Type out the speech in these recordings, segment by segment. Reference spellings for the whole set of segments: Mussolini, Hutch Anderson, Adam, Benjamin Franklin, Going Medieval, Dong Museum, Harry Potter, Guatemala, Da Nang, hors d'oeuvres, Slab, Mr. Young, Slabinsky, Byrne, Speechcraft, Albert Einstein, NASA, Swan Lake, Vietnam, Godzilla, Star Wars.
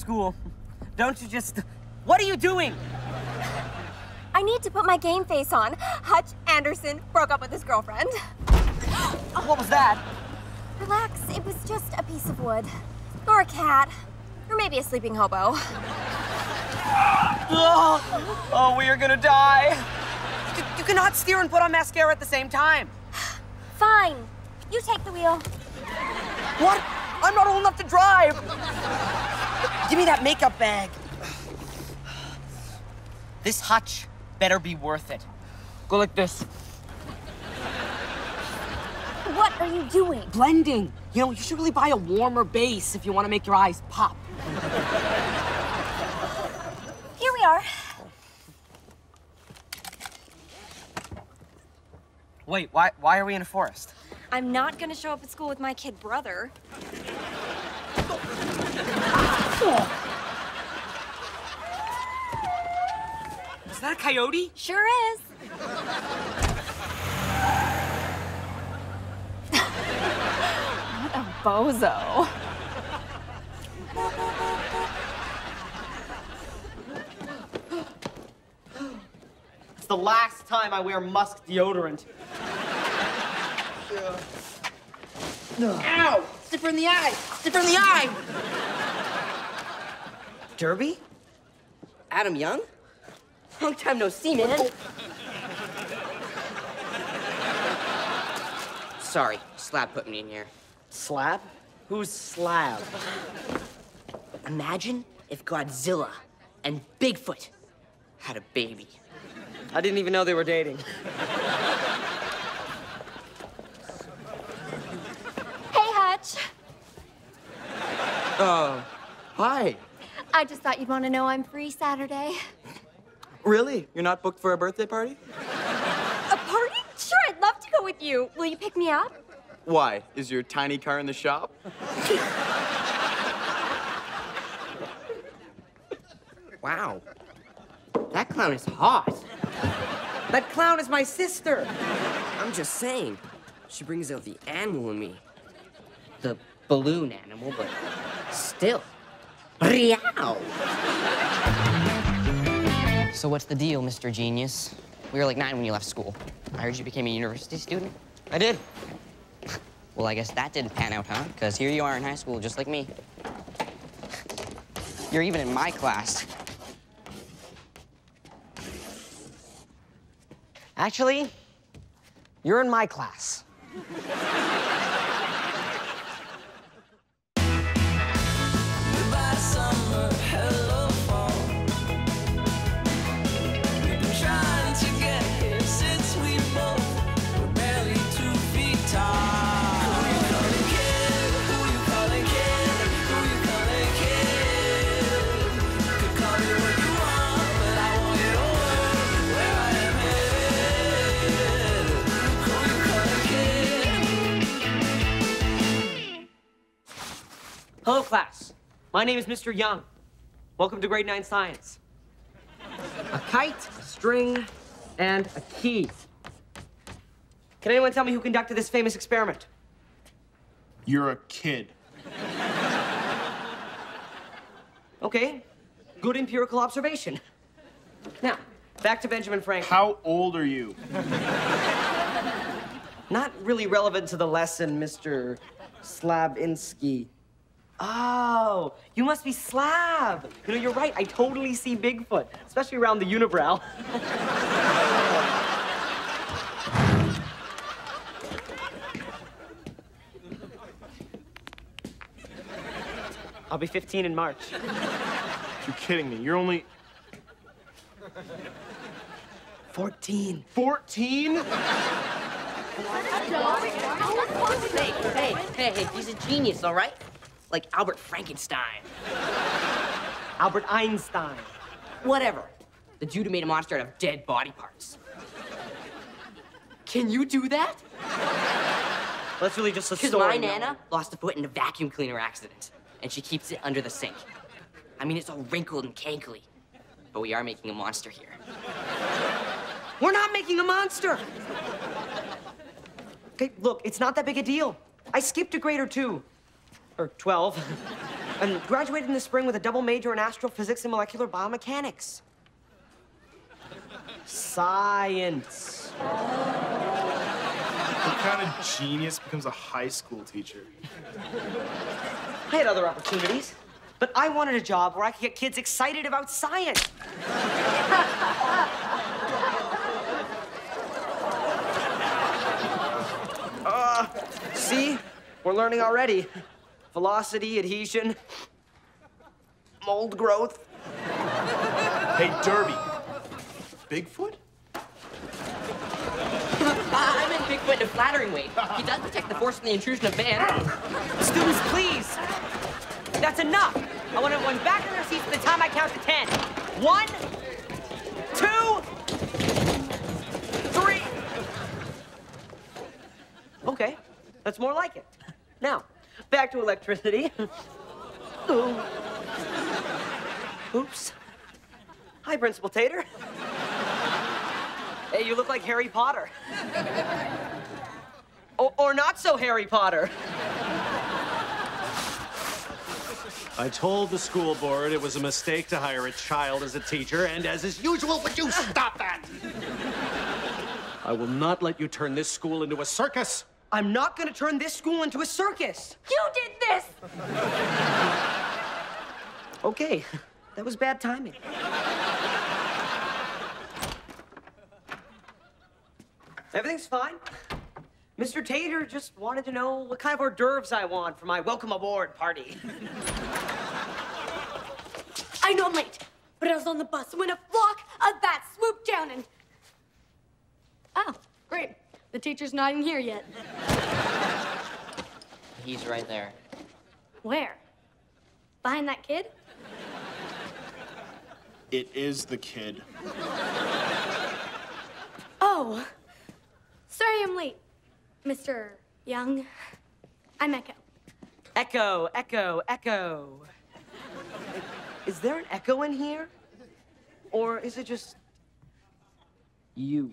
school. Don't you just... What are you doing? I need to put my game face on. Hutch Anderson broke up with his girlfriend. What was that? Relax, it was just a piece of wood. Or a cat. Or maybe a sleeping hobo. Oh, we are gonna die. You cannot steer and put on mascara at the same time. Fine. You take the wheel. What? I'm not old enough to drive. Give me that makeup bag. This Hutch better be worth it. Go like this. What are you doing? Blending. You know, you should really buy a warmer base if you want to make your eyes pop. Here we are. Wait, why are we in a forest? I'm not going to show up at school with my kid brother. Is that a coyote? Sure is. What a bozo. It's the last time I wear Musk deodorant. Ow! Stiffer in the eye! Stiffer in the eye! Derby? Adam Young? Long time no see, man. Oh. Sorry, Slab put me in here. Slab? Who's Slab? Imagine if Godzilla and Bigfoot had a baby. I didn't even know they were dating. Hey, Hutch. Hi. I just thought you'd want to know I'm free Saturday. Really? You're not booked for a birthday party? A party? Sure, I'd love to go with you. Will you pick me up? Why? Is your tiny car in the shop? Wow. That clown is hot. That clown is my sister. I'm just saying. She brings out the animal in me. The balloon animal, but still. Meow. So what's the deal, Mr. Genius? We were like 9 when you left school. I heard you became a university student. I did. Well, I guess that didn't pan out, huh? Because here you are in high school, just like me. You're even in my class. Actually, you're in my class. Hello, class. My name is Mr. Young. Welcome to grade 9 science. A kite, a string, and a key. Can anyone tell me who conducted this famous experiment? You're a kid. Okay. Good empirical observation. Now, back to Benjamin Franklin. How old are you? Not really relevant to the lesson, Mr. Slabinsky. Oh, you must be Slab. You know, you're right. I totally see Bigfoot, especially around the unibrow. I'll be 15 in March. You're kidding me. You're only... 14. 14? Hey, he's a genius, all right? Like Albert Frankenstein. Albert Einstein. Whatever. The dude who made a monster out of dead body parts. Can you do that? That's really just a story. Because my Nana lost a foot in a vacuum cleaner accident, and she keeps it under the sink. I mean, it's all wrinkled and cankly. But we are making a monster here. We're not making a monster! Okay, look, it's not that big a deal. I skipped a grade or two. Or 12. and graduated in the spring with a double major in astrophysics and molecular biomechanics. Science. What kind of genius becomes a high school teacher? I had other opportunities, but I wanted a job where I could get kids excited about science. See? We're learning already. Velocity, adhesion, mold growth. Hey, Derby. Bigfoot? I meant Bigfoot in a flattering way. He does detect the force and the intrusion of man. Students, please. That's enough. I want everyone back in their seats by the time I count to 10. 1, 2, 3. Okay, that's more like it. Now, back to electricity. Ooh. Oops. Hi, Principal Tater. Hey, you look like Harry Potter. Or not so Harry Potter. I told the school board it was a mistake to hire a child as a teacher, and as is usual, would you stop that? I will not let you turn this school into a circus. I'm not gonna turn this school into a circus. You did this! Okay, that was bad timing. Everything's fine. Mr. Tater just wanted to know what kind of hors d'oeuvres I want for my welcome aboard party. I know I'm late, but I was on the bus when a flock of bats swooped down and... Oh, great. The teacher's not in here yet. He's right there. Where? Behind that kid? It is the kid. Oh. Sorry I'm late, Mr. Young. I'm Echo. Echo, Echo, Echo. Is there an echo in here? Or is it just... you?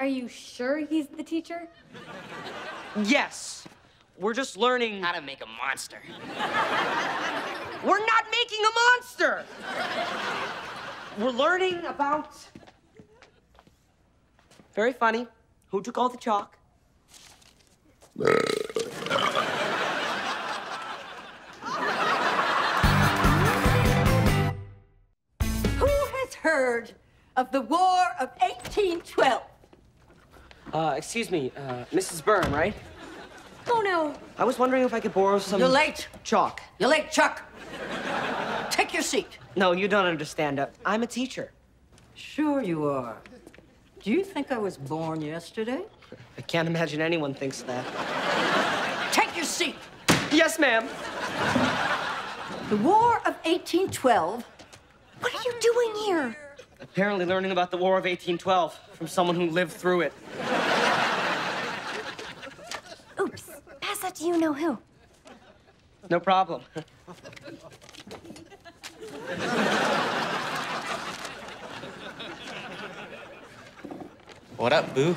Are you sure he's the teacher? Yes. We're just learning how to make a monster. We're not making a monster! We're learning about... Very funny. Who took all the chalk? Who has heard of the War of 1812? Excuse me, Mrs. Byrne, right? Oh, no. I was wondering if I could borrow some... You're late. Chalk. You're late, Chuck. Take your seat. No, you don't understand. I'm a teacher. Sure you are. Do you think I was born yesterday? I can't imagine anyone thinks that. Take your seat. Yes, ma'am. The War of 1812. What are you doing here? Apparently learning about the War of 1812 from someone who lived through it. Oops. Pass that to you-know-who. No problem. What up, boo?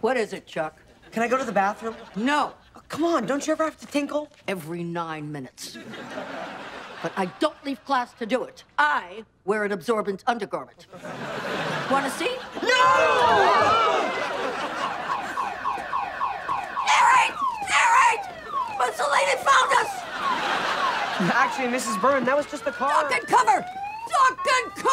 What is it, Chuck? Can I go to the bathroom? No. Oh, come on, don't you ever have to tinkle? Every 9 minutes. But I don't leave class to do it. I wear an absorbent undergarment. Want to see? No! Alright! Alright! Mussolini found us! Actually, Mrs. Byrne, that was just the car. Duck and cover! Duck and cover!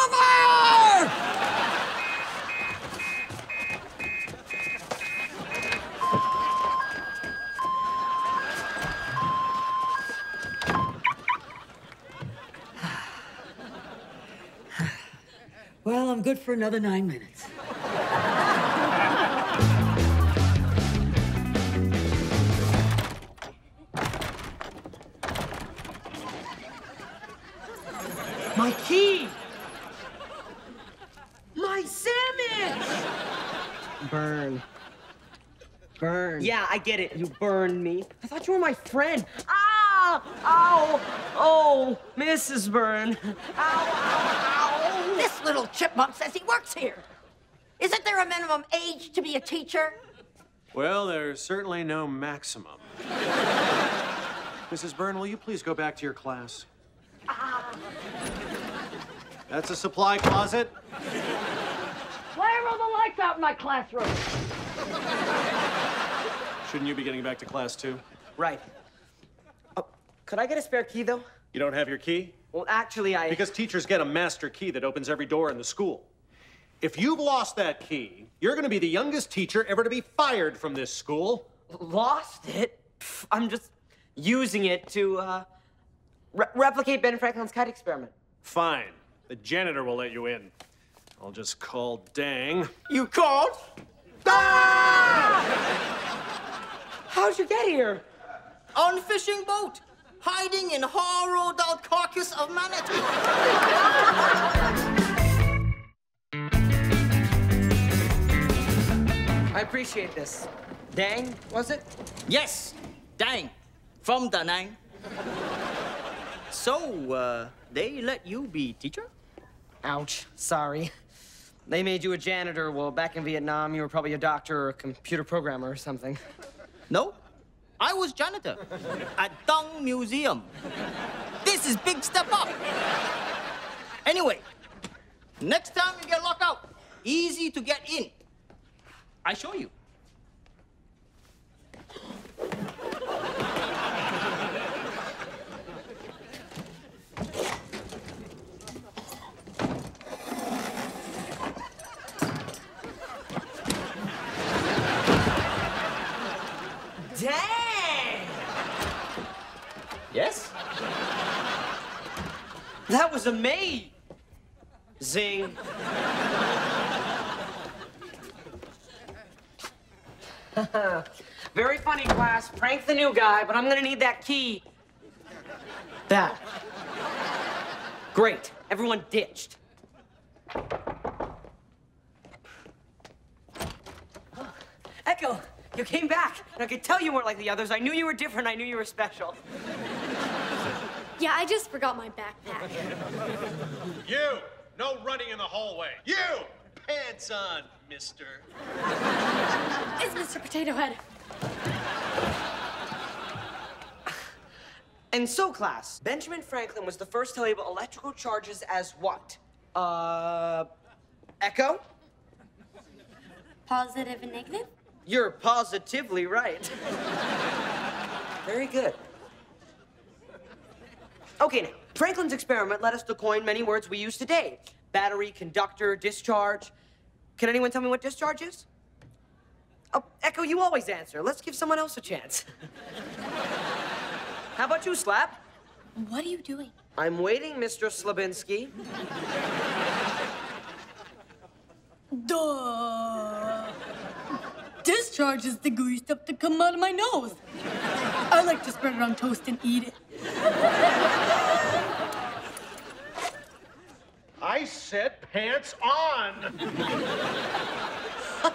Well, I'm good for another 9 minutes. My key! My sandwich! Burn. Burn. Yeah, I get it. You burned me. I thought you were my friend. Ah! Ow! Oh, Mrs. Byrne. Ow, ow, ow! This little chipmunk says he works here. Isn't there a minimum age to be a teacher? Well, there's certainly no maximum. Mrs. Byrne, will you please go back to your class? That's a supply closet. Why are all the lights out in my classroom? Shouldn't you be getting back to class, too? Right. Oh, could I get a spare key, though? You don't have your key? Well, actually, I... Because teachers get a master key that opens every door in the school. If you've lost that key, you're going to be the youngest teacher ever to be fired from this school. Lost it? Pff, I'm just using it to, replicate Ben Franklin's kite experiment. Fine. The janitor will let you in. I'll just call Dang. You called? Ah! How'd you get here? On fishing boat, hiding in horror old carcass of manatee. I appreciate this. Dang, was it? Yes, Dang, from Da Nang. So, they let you be teacher? Ouch, sorry. They made you a janitor. Well, back in Vietnam, you were probably a doctor or a computer programmer or something. No, I was janitor at Dong Museum. This is big step up. Anyway, next time you get locked out, easy to get in. I show you. Dang! Yes? That was amazing. Very funny, class. Prank the new guy, but I'm gonna need that key. That. Great. Everyone ditched. Oh, Echo, you came back, and I could tell you weren't like the others. I knew you were different. I knew you were special. Yeah, I just forgot my backpack. You! No running in the hallway. You! Pants on, mister. It's Mr. Potato Head. And so, class, Benjamin Franklin was the first to label electrical charges as what? Echo? Positive and negative? You're positively right. Very good. Okay, now, Franklin's experiment led us to coin many words we use today. Battery, conductor, discharge. Can anyone tell me what discharge is? Oh, Echo, you always answer. Let's give someone else a chance. How about you, Slab? What are you doing? I'm waiting, Mr. Slabinski. Duh. Discharge is the gooey stuff that comes out of my nose. I like to spread it on toast and eat it. I said pants on! That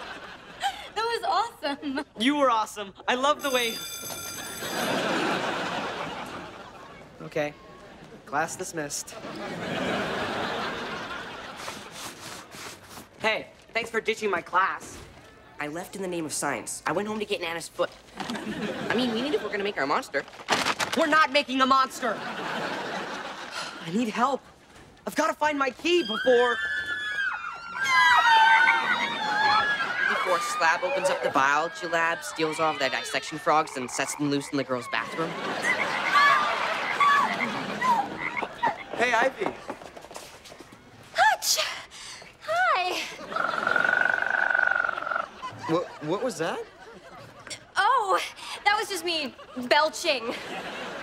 was awesome. You were awesome. I love the way... Okay. Class dismissed. Hey, thanks for ditching my class. I left in the name of science. I went home to get Nana's foot. I mean, we need it if we're gonna make our monster. We're not making a monster! I need help. I've got to find my key before Slab opens up the biology lab, steals all of their dissection frogs, and sets them loose in the girls' bathroom. Hey, Ivy. Hutch! Hi. What was that? Oh, that was just me belching.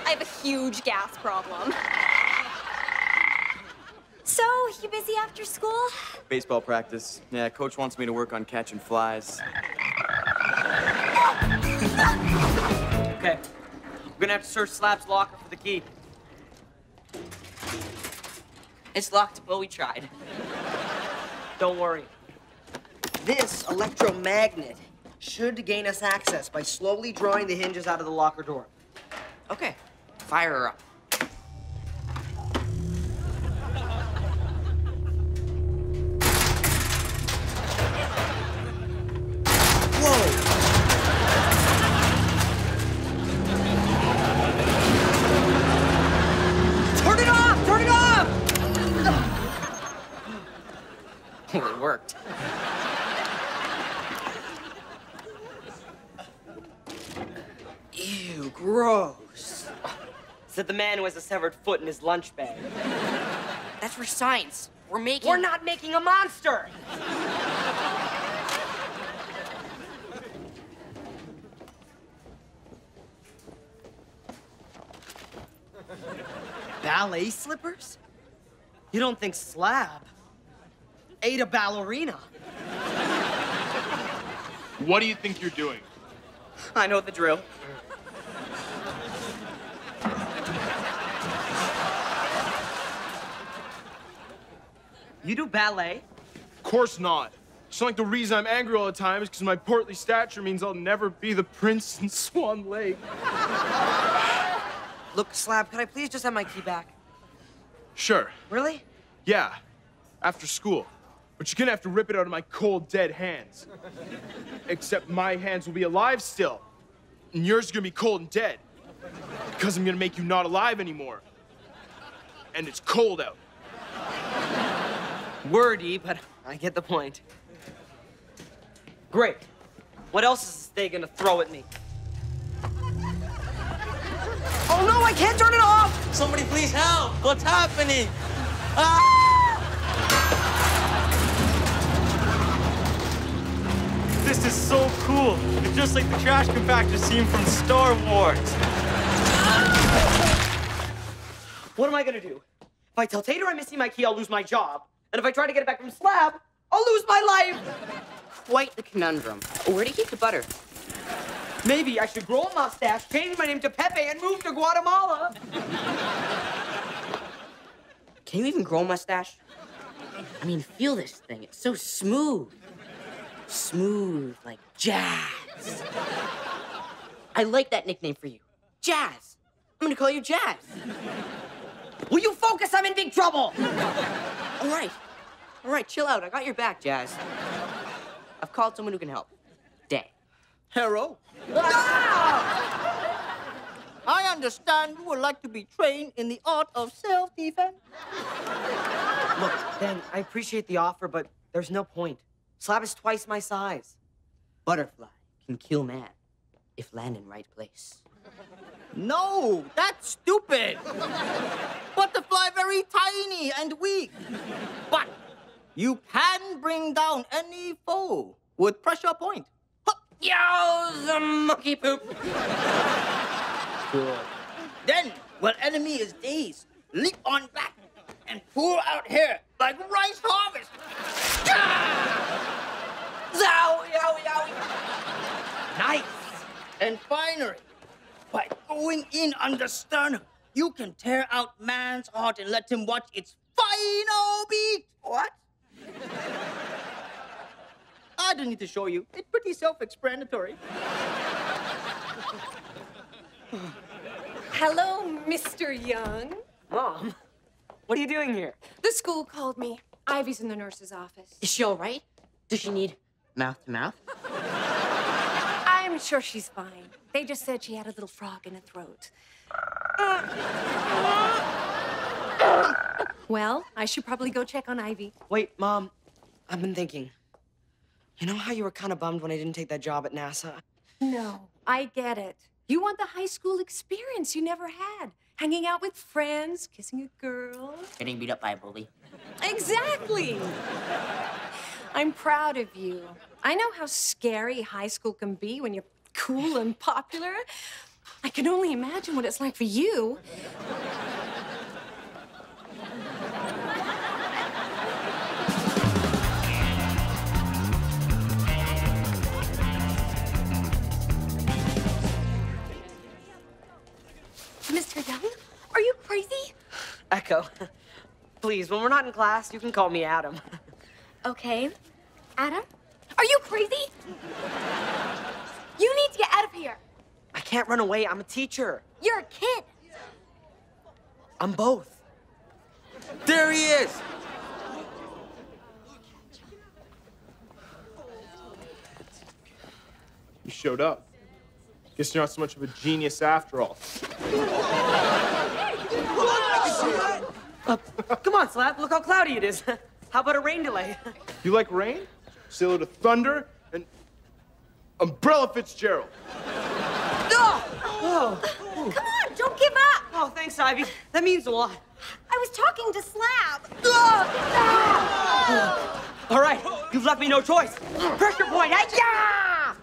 I have a huge gas problem. So, you busy after school? Baseball practice. Yeah, coach wants me to work on catching flies. Okay. We're gonna have to search Slab's locker for the key. It's locked, but we tried. Don't worry. This electromagnet should gain us access by slowly drawing the hinges out of the locker door. Okay. Fire her up. Well, it worked. Ew, gross. Said the man who has a severed foot in his lunch bag. That's for science. We're not making a monster! Ballet slippers? You don't think Slab ate a ballerina? What do you think you're doing? I know the drill. You do ballet? Of course not. So like the reason I'm angry all the time is because my portly stature means I'll never be the prince in Swan Lake. Look, Slab, could I please just have my key back? Sure. Really? Yeah. After school. But you're gonna have to rip it out of my cold, dead hands. Except my hands will be alive still. And yours are gonna be cold and dead. Because I'm gonna make you not alive anymore. And it's cold out. Wordy, but I get the point. Great. What else is this day gonna throw at me? Oh no, I can't turn it off! Somebody please help! What's happening? Ah! This is so cool. It's just like the trash compactor scene from Star Wars. What am I gonna do? If I tell Tater I'm missing my key, I'll lose my job. And if I try to get it back from Slab, I'll lose my life. Quite the conundrum. Where do you keep the butter? Maybe I should grow a mustache, change my name to Pepe, and move to Guatemala. Can you even grow a mustache? I mean, feel this thing. It's so smooth. Smooth, like jazz. I like that nickname for you. Jazz. I'm gonna call you Jazz. Will you focus? I'm in big trouble. All right, chill out. I got your back, Jazz. I've called someone who can help. Dang. Hero. Ah! I understand you would like to be trained in the art of self-defense. Look, Ben, I appreciate the offer, but there's no point. Slab is twice my size. Butterfly can kill man if land in right place. No, that's stupid. Butterfly very tiny and weak. But you can bring down any foe with pressure point. Yows the monkey poop. Cool. Then, when enemy is dazed, leap on back and pour out hair like rice harvest. Zow, yow, yow. Nice. And finally, by going in under sternum, you can tear out man's heart and let him watch its final beat. What? I don't need to show you. It's pretty self-explanatory. Hello, Mr. Young. Mom, what are you doing here? The school called me. Ivy's in the nurse's office. Is she all right? Does she need mouth-to-mouth? I'm sure she's fine. They just said she had a little frog in her throat. Well, I should probably go check on Ivy. Wait, Mom, I've been thinking. You know how you were kind of bummed when I didn't take that job at NASA? No, I get it. You want the high school experience you never had. Hanging out with friends, kissing a girl. Getting beat up by a bully. Exactly. I'm proud of you. I know how scary high school can be when you're cool and popular. I can only imagine what it's like for you. Mr. Young, are you crazy? Echo, please, when we're not in class, you can call me Adam. Okay. Adam, are you crazy? You need to get out of here. I can't run away. I'm a teacher. You're a kid. I'm both. There he is. You showed up. Guess you're not so much of a genius after all. Come on, Slab. Look how cloudy it is. How about a rain delay? You like rain? Say hello to thunder and Umbrella Fitzgerald. Oh. Oh. Come on, don't give up. Oh, thanks, Ivy. That means a lot. I was talking to Slab. Oh. Oh. All right, you've left me no choice. Pressure point. Hi-ya!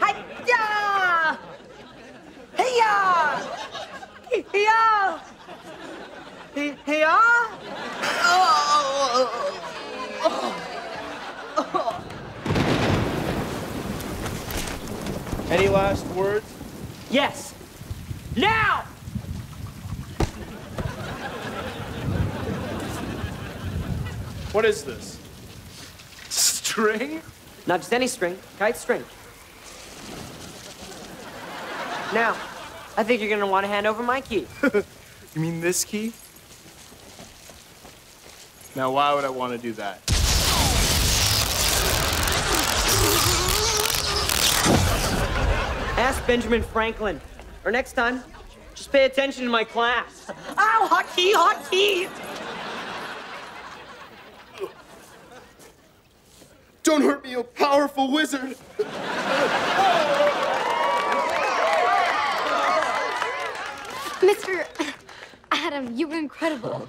Hi-ya! Hey-ya! Hey-ya! Hey-ya! Oh. Oh. Oh. Any last words? Yes. Now! What is this? String? Not just any string, kite string. Now, I think you're gonna want to hand over my key. You mean this key? Now, why would I want to do that? Ask Benjamin Franklin. Or next time, just pay attention to my class. Ow, hot key, hot key! Don't hurt me, you powerful wizard! Mr. Adam, you were incredible.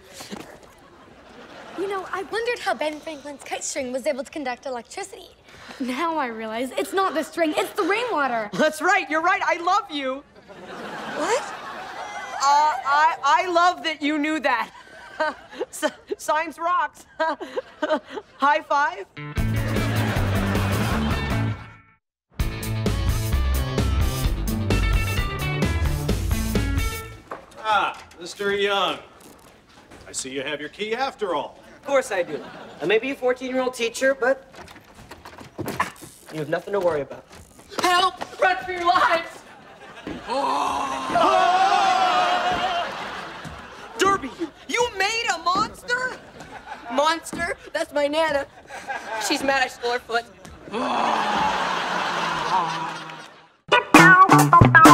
You know, I wondered how Ben Franklin's kite string was able to conduct electricity. Now I realize it's not the string, it's the rainwater. That's right, you're right, I love you. What? I love that you knew that. Science rocks. High five. Ah, Mr. Young. I see you have your key after all. Of course I do. I may be a 14-year-old teacher, but you have nothing to worry about. Help! Run for your lives! Oh. Oh. Derby, you made a monster? Monster? That's my nana. She's mad I stole her foot. Oh.